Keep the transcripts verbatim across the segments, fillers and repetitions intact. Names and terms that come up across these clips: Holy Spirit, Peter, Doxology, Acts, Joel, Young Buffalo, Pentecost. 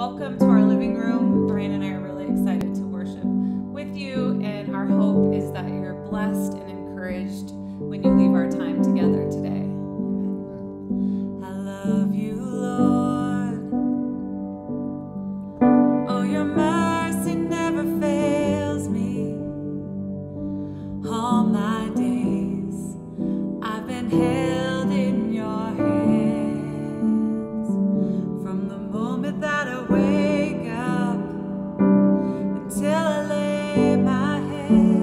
Welcome to our living room. Brian and I are really excited to worship with you, and our hope is that you're blessed and encouraged when you leave our time together today. I love you, Lord. Oh, your mercy never fails me. All my days I've been held in your hands. From the moment that I wake up until I lay my head,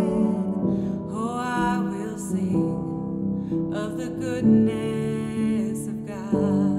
oh, I will sing of the goodness of God.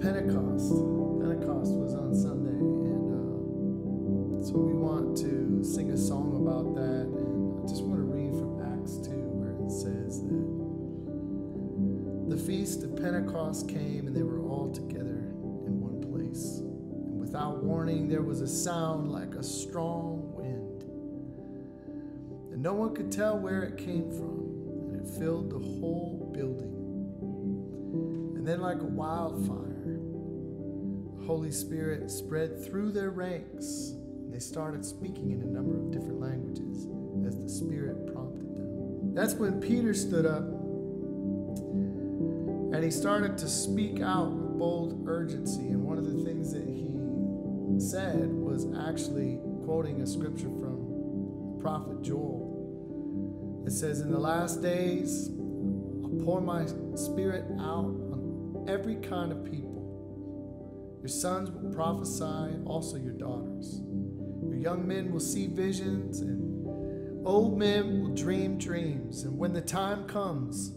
Pentecost. Pentecost was on Sunday, and uh, so we want to to sing a song about that, and I just want to read from Acts two, where it says that the feast of Pentecost came, and they were all together in one place. And without warning, there was a sound like a strong wind, and no one could tell where it came from, and it filled the whole building. And then, like a wildfire, the Holy Spirit spread through their ranks. They started speaking in a number of different languages as the Spirit prompted them. That's when Peter stood up and he started to speak out with bold urgency. And one of the things that he said was actually quoting a scripture from the prophet Joel. It says, "In the last days, I'll pour my Spirit out on every kind of people. Your sons will prophesy, also your daughters. Young men will see visions, and old men will dream dreams. And when the time comes,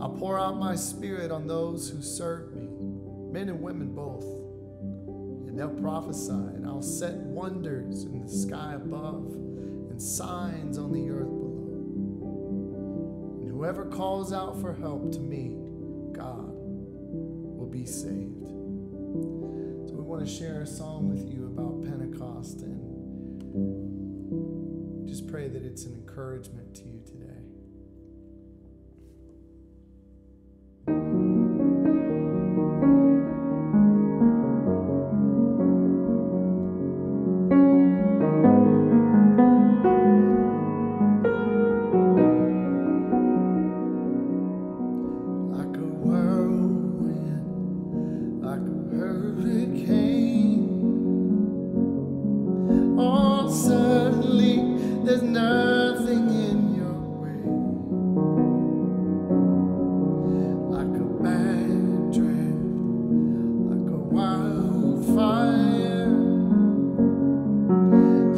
I'll pour out my Spirit on those who serve me, men and women both. And they'll prophesy, and I'll set wonders in the sky above and signs on the earth below. And whoever calls out for help to me, God, will be saved." So we want to share a song with you about Pentecost, and just pray that it's an encouragement to you today. Like a whirlwind, like a hurricane, oh, suddenly there's nothing in your way. Like a bad draft, like a wildfire,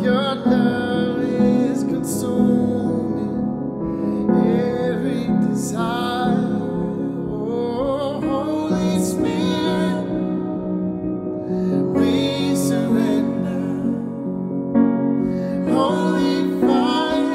your love is consuming every desire. Oh, Holy Spirit, we surrender. Holy fire.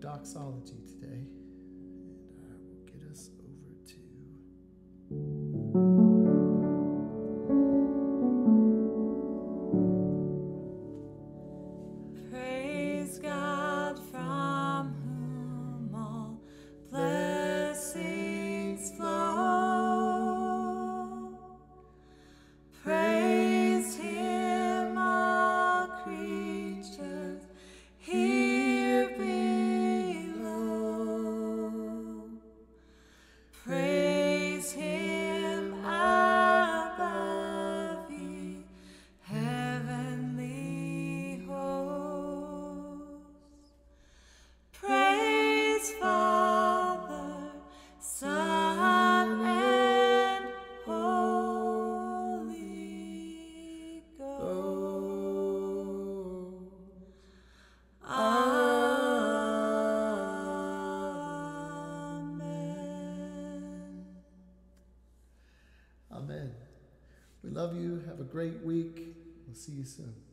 Doxology today, and I will get us over to praise God, from whom all blessings flow. Praise Him, all creatures here be. Praise Him above, ye heavenly hosts. Praise Father, Son, and Holy Ghost. Amen. Love you. Have a great week. We'll see you soon.